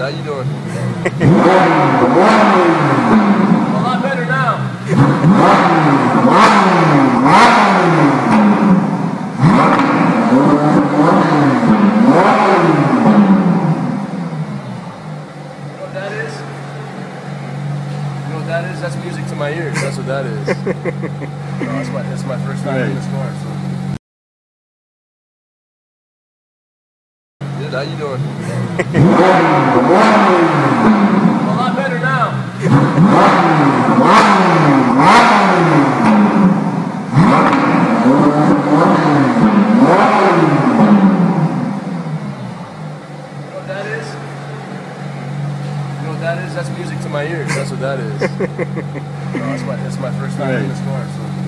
How you doing? A lot better now. You know what that is? You know what that is? That's music to my ears. That's what that is. No, that's my first time in this car. So. How you doing? A lot better now. You know what that is? You know what that is? That's music to my ears. That's what that is. No, that's my first time in this car. So.